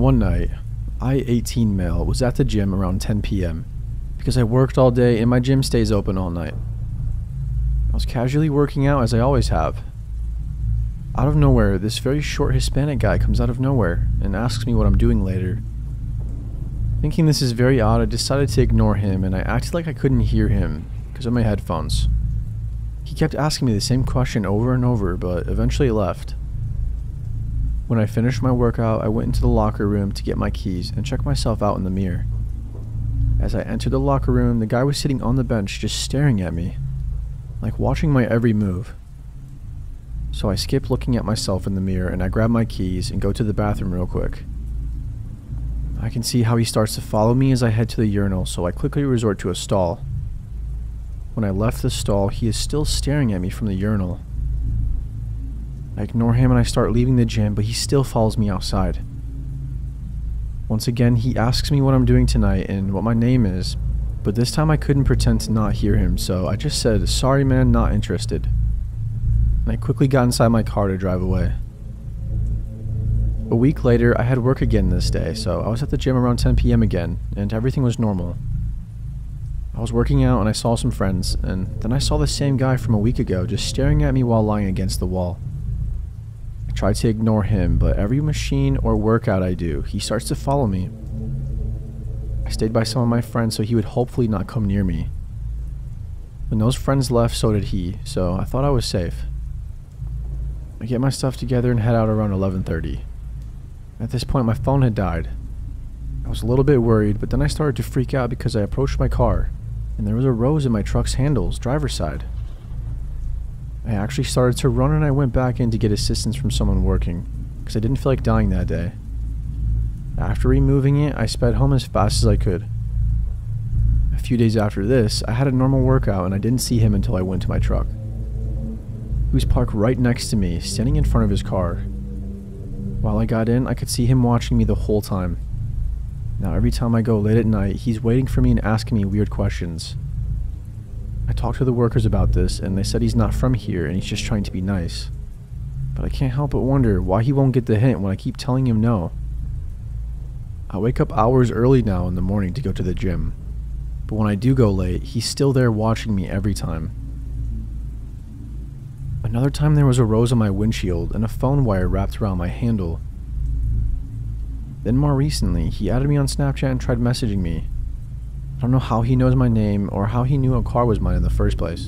One night, I-18 male was at the gym around 10 p.m. because I worked all day and my gym stays open all night. I was casually working out as I always have. Out of nowhere, this very short Hispanic guy comes out of nowhere and asks me what I'm doing later. Thinking this is very odd, I decided to ignore him and I acted like I couldn't hear him because of my headphones. He kept asking me the same question over and over, but eventually left. When I finished my workout, I went into the locker room to get my keys and check myself out in the mirror. As I entered the locker room, the guy was sitting on the bench just staring at me, like watching my every move. So I skip looking at myself in the mirror and I grab my keys and go to the bathroom real quick. I can see how he starts to follow me as I head to the urinal, so I quickly resort to a stall. When I left the stall, he is still staring at me from the urinal. I ignore him and I start leaving the gym, but he still follows me outside. Once again, he asks me what I'm doing tonight and what my name is, but this time I couldn't pretend to not hear him, so I just said, "Sorry man, not interested." And I quickly got inside my car to drive away. A week later, I had work again this day, so I was at the gym around 10 p.m. again, and everything was normal. I was working out and I saw some friends, and then I saw the same guy from a week ago just staring at me while lying against the wall. I try to ignore him, but every machine or workout I do, he starts to follow me. I stayed by some of my friends so he would hopefully not come near me. When those friends left, so did he, so I thought I was safe. I get my stuff together and head out around 11:30. At this point, my phone had died. I was a little bit worried, but then I started to freak out because I approached my car, and there was a rose in my truck's handles, driver's side. I actually started to run and I went back in to get assistance from someone working, because I didn't feel like dying that day. After removing it, I sped home as fast as I could. A few days after this, I had a normal workout and I didn't see him until I went to my truck. He was parked right next to me, standing in front of his car. While I got in, I could see him watching me the whole time. Now every time I go late at night, he's waiting for me and asking me weird questions. I talked to the workers about this and they said he's not from here and he's just trying to be nice. But I can't help but wonder why he won't get the hint when I keep telling him no. I wake up hours early now in the morning to go to the gym. But when I do go late, he's still there watching me every time. Another time there was a rose on my windshield and a phone wire wrapped around my handle. Then more recently, he added me on Snapchat and tried messaging me. I don't know how he knows my name or how he knew a car was mine in the first place.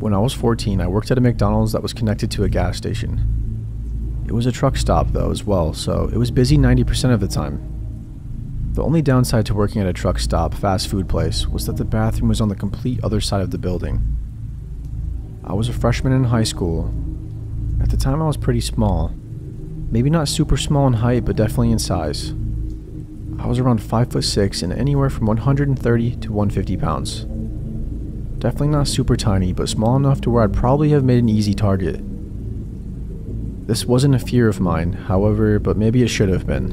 When I was 14, I worked at a McDonald's that was connected to a gas station. It was a truck stop though as well, so it was busy 90% of the time. The only downside to working at a truck stop fast food place was that the bathroom was on the complete other side of the building. I was a freshman in high school. At the time I was pretty small. Maybe not super small in height, but definitely in size. I was around 5'6" and anywhere from 130 to 150 pounds. Definitely not super tiny, but small enough to where I'd probably have made an easy target. This wasn't a fear of mine, however, but maybe it should have been.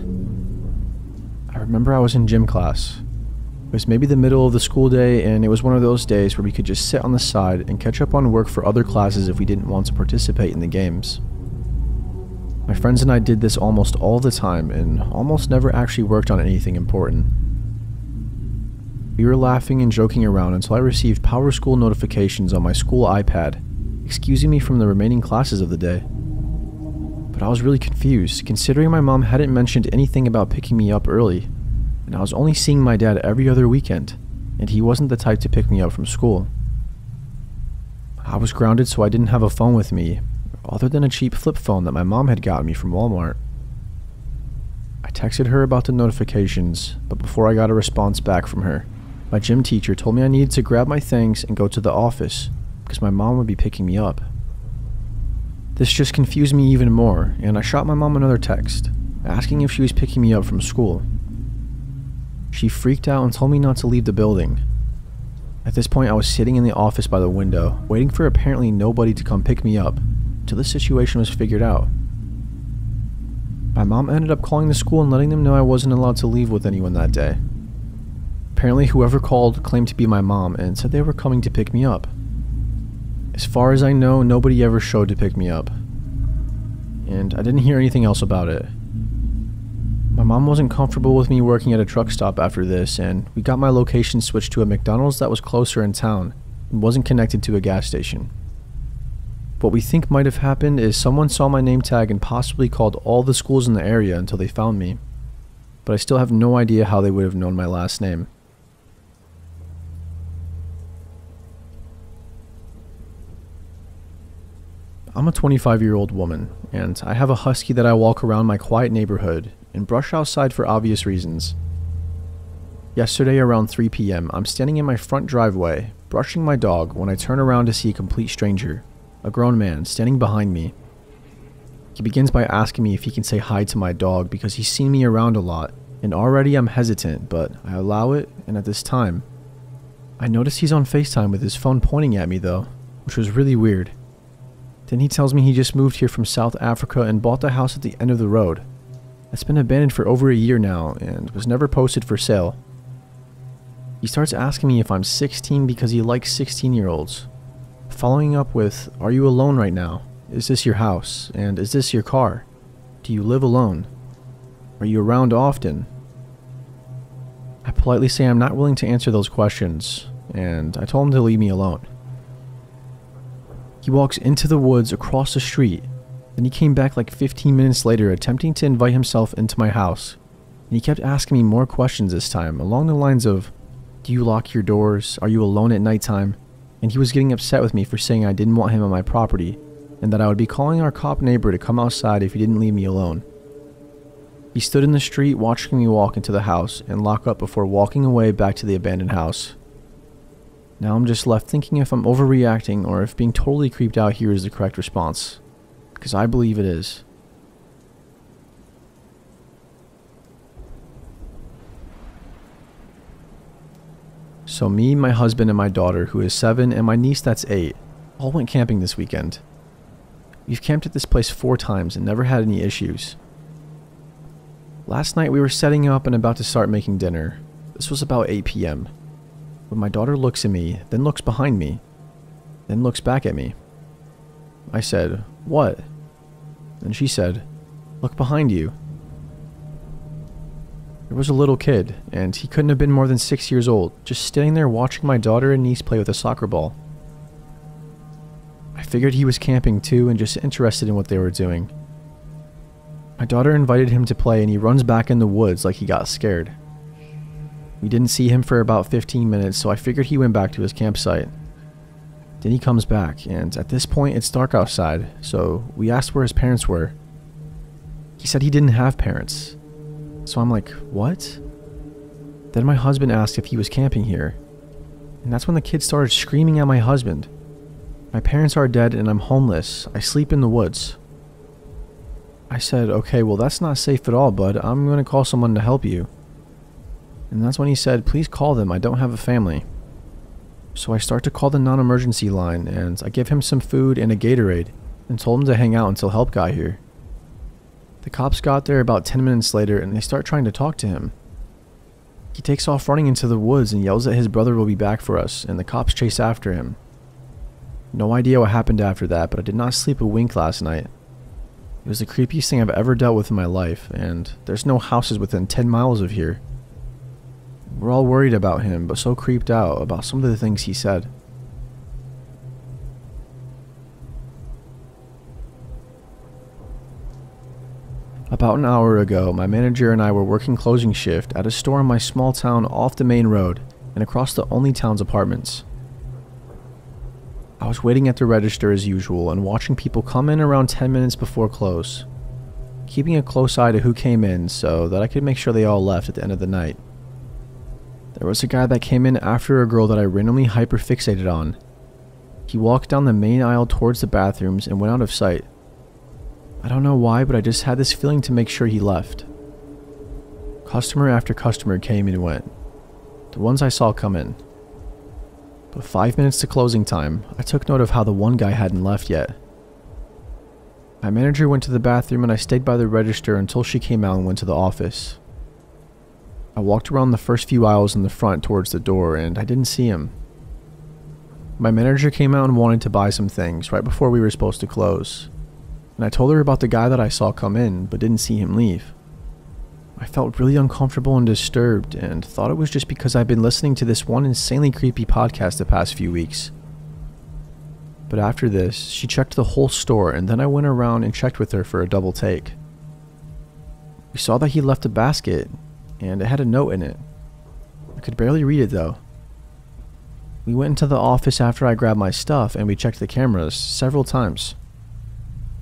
I remember I was in gym class. It was maybe the middle of the school day and it was one of those days where we could just sit on the side and catch up on work for other classes if we didn't want to participate in the games. My friends and I did this almost all the time and almost never actually worked on anything important. We were laughing and joking around until I received power school notifications on my school iPad, excusing me from the remaining classes of the day. But I was really confused, considering my mom hadn't mentioned anything about picking me up early, and I was only seeing my dad every other weekend, and he wasn't the type to pick me up from school. I was grounded, so I didn't have a phone with me, other than a cheap flip phone that my mom had gotten me from Walmart. I texted her about the notifications, but before I got a response back from her, my gym teacher told me I needed to grab my things and go to the office, because my mom would be picking me up. This just confused me even more, and I shot my mom another text, asking if she was picking me up from school. She freaked out and told me not to leave the building. At this point, I was sitting in the office by the window, waiting for apparently nobody to come pick me up, until the situation was figured out. My mom ended up calling the school and letting them know I wasn't allowed to leave with anyone that day. Apparently, whoever called claimed to be my mom and said they were coming to pick me up. As far as I know, nobody ever showed to pick me up. And I didn't hear anything else about it. My mom wasn't comfortable with me working at a truck stop after this, and we got my location switched to a McDonald's that was closer in town and wasn't connected to a gas station. What we think might have happened is someone saw my name tag and possibly called all the schools in the area until they found me, but I still have no idea how they would have known my last name. I'm a 25-year-old woman, and I have a husky that I walk around my quiet neighborhood and brush outside for obvious reasons. Yesterday around 3 p.m., I'm standing in my front driveway, brushing my dog when I turn around to see a complete stranger, a grown man, standing behind me. He begins by asking me if he can say hi to my dog because he's seen me around a lot, and already I'm hesitant, but I allow it, and at this time, I notice he's on FaceTime with his phone pointing at me though, which was really weird. Then he tells me he just moved here from South Africa and bought the house at the end of the road. It's been abandoned for over a year now and was never posted for sale. He starts asking me if I'm 16 because he likes 16-year-olds. Following up with, "Are you alone right now? Is this your house? And is this your car? Do you live alone? Are you around often?" I politely say I'm not willing to answer those questions, and I told him to leave me alone. He walks into the woods across the street, and he came back like 15 minutes later attempting to invite himself into my house. And he kept asking me more questions this time, along the lines of, "Do you lock your doors? Are you alone at nighttime?" And he was getting upset with me for saying I didn't want him on my property, and that I would be calling our cop neighbor to come outside if he didn't leave me alone. He stood in the street watching me walk into the house and lock up before walking away back to the abandoned house. Now I'm just left thinking if I'm overreacting or if being totally creeped out here is the correct response, because I believe it is. So me, my husband, and my daughter, who is 7, and my niece that's 8, all went camping this weekend. We've camped at this place 4 times and never had any issues. Last night we were setting up and about to start making dinner. This was about 8 p.m. when my daughter looks at me, then looks behind me, then looks back at me. I said, "What?" And she said, "Look behind you." There was a little kid, and he couldn't have been more than 6 years old, just standing there watching my daughter and niece play with a soccer ball. I figured he was camping too and just interested in what they were doing. My daughter invited him to play, and he runs back in the woods like he got scared. We didn't see him for about 15 minutes, so I figured he went back to his campsite. Then he comes back, and at this point it's dark outside, so we asked where his parents were. He said he didn't have parents. So I'm like, "What?" Then my husband asked if he was camping here, and that's when the kid started screaming at my husband, "My parents are dead and I'm homeless. I sleep in the woods." I said, "Okay, well that's not safe at all, bud. I'm gonna call someone to help you." And that's when he said, "Please call them, I don't have a family." So I start to call the non-emergency line, and I give him some food and a Gatorade and told him to hang out until help got here. The cops got there about 10 minutes later, and they start trying to talk to him. He takes off running into the woods and yells that his brother will be back for us, and the cops chase after him. No idea what happened after that, but I did not sleep a wink last night. It was the creepiest thing I've ever dealt with in my life, and there's no houses within 10 miles of here. We're all worried about him, but so creeped out about some of the things he said. About an hour ago, my manager and I were working closing shift at a store in my small town off the main road and across the only town's apartments. I was waiting at the register as usual and watching people come in around 10 minutes before close, keeping a close eye to who came in so that I could make sure they all left at the end of the night. There was a guy that came in after a girl that I randomly hyperfixated on. He walked down the main aisle towards the bathrooms and went out of sight. I don't know why, but I just had this feeling to make sure he left. Customer after customer came and went, the ones I saw come in. But 5 minutes to closing time, I took note of how the one guy hadn't left yet. My manager went to the bathroom and I stayed by the register until she came out and went to the office. I walked around the first few aisles in the front towards the door, and I didn't see him. My manager came out and wanted to buy some things right before we were supposed to close, and I told her about the guy that I saw come in but didn't see him leave. I felt really uncomfortable and disturbed and thought it was just because I've been listening to this one insanely creepy podcast the past few weeks. But after this, she checked the whole store, and then I went around and checked with her for a double take. We saw that he left a basket, and it had a note in it. I could barely read it though. We went into the office after I grabbed my stuff and we checked the cameras several times.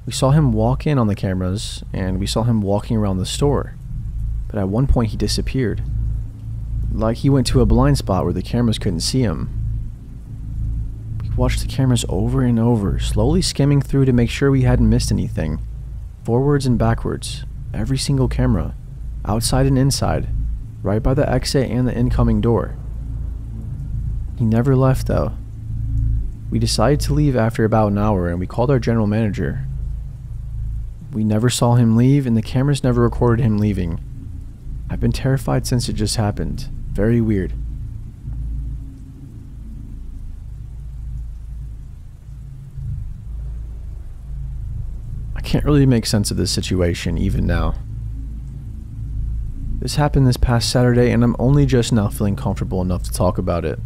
We saw him walk in on the cameras and we saw him walking around the store, but at one point he disappeared. Like he went to a blind spot where the cameras couldn't see him. We watched the cameras over and over, slowly skimming through to make sure we hadn't missed anything. Forwards and backwards, every single camera, outside and inside, right by the exit and the incoming door. He never left though. We decided to leave after about an hour and we called our general manager. We never saw him leave and the cameras never recorded him leaving. I've been terrified since it just happened. Very weird. I can't really make sense of this situation even now. This happened this past Saturday and I'm only just now feeling comfortable enough to talk about it.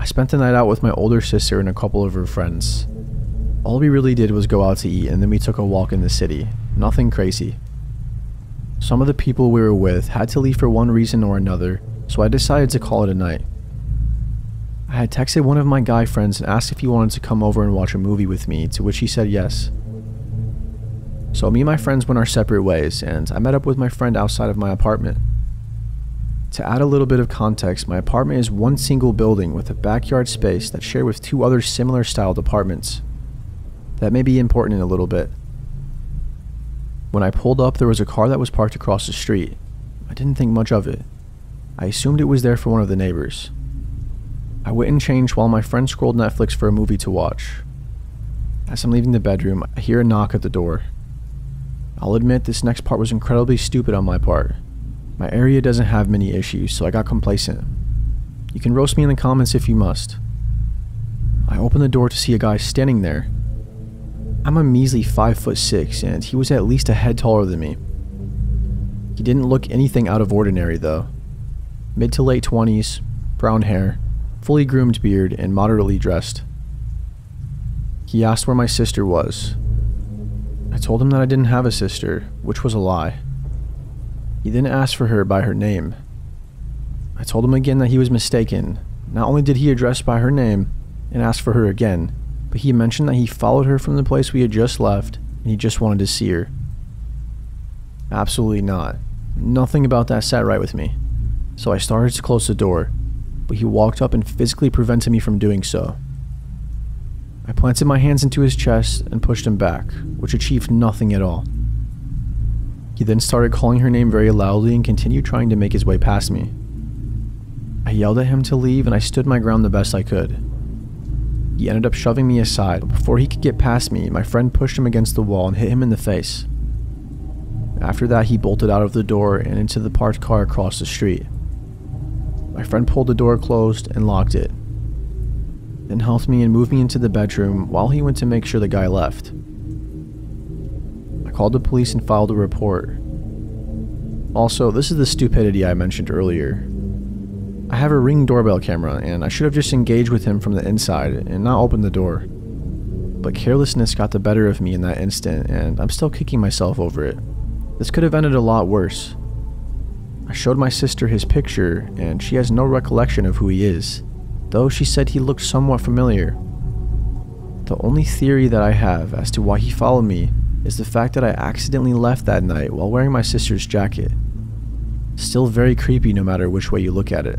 I spent the night out with my older sister and a couple of her friends. All we really did was go out to eat and then we took a walk in the city. Nothing crazy. Some of the people we were with had to leave for one reason or another, so I decided to call it a night. I had texted one of my guy friends and asked if he wanted to come over and watch a movie with me, to which he said yes. So me and my friends went our separate ways and I met up with my friend outside of my apartment. To add a little bit of context, my apartment is one single building with a backyard space that's shared with two other similar styled apartments. That may be important in a little bit. When I pulled up, there was a car that was parked across the street. I didn't think much of it. I assumed it was there for one of the neighbors. I went and changed while my friend scrolled Netflix for a movie to watch. As I'm leaving the bedroom, I hear a knock at the door. I'll admit this next part was incredibly stupid on my part. My area doesn't have many issues, so I got complacent. You can roast me in the comments if you must. I opened the door to see a guy standing there. I'm a measly 5'6" and he was at least a head taller than me. He didn't look anything out of ordinary though. Mid to late 20s, brown hair, fully groomed beard, and moderately dressed. He asked where my sister was. I told him that I didn't have a sister, which was a lie. He then asked for her by her name. I told him again that he was mistaken. Not only did he address by her name and ask for her again, but he mentioned that he followed her from the place we had just left and he just wanted to see her. Absolutely not. Nothing about that sat right with me. So I started to close the door, but he walked up and physically prevented me from doing so. I planted my hands into his chest and pushed him back, which achieved nothing at all. He then started calling her name very loudly and continued trying to make his way past me. I yelled at him to leave and I stood my ground the best I could. He ended up shoving me aside, but before he could get past me, my friend pushed him against the wall and hit him in the face. After that, he bolted out of the door and into the parked car across the street. My friend pulled the door closed and locked it, then helped me and moved me into the bedroom while he went to make sure the guy left. Called the police and filed a report. Also, this is the stupidity I mentioned earlier. I have a Ring doorbell camera and I should have just engaged with him from the inside and not opened the door. But carelessness got the better of me in that instant and I'm still kicking myself over it. This could have ended a lot worse. I showed my sister his picture and she has no recollection of who he is, though she said he looked somewhat familiar. The only theory that I have as to why he followed me is the fact that I accidentally left that night while wearing my sister's jacket. Still very creepy no matter which way you look at it.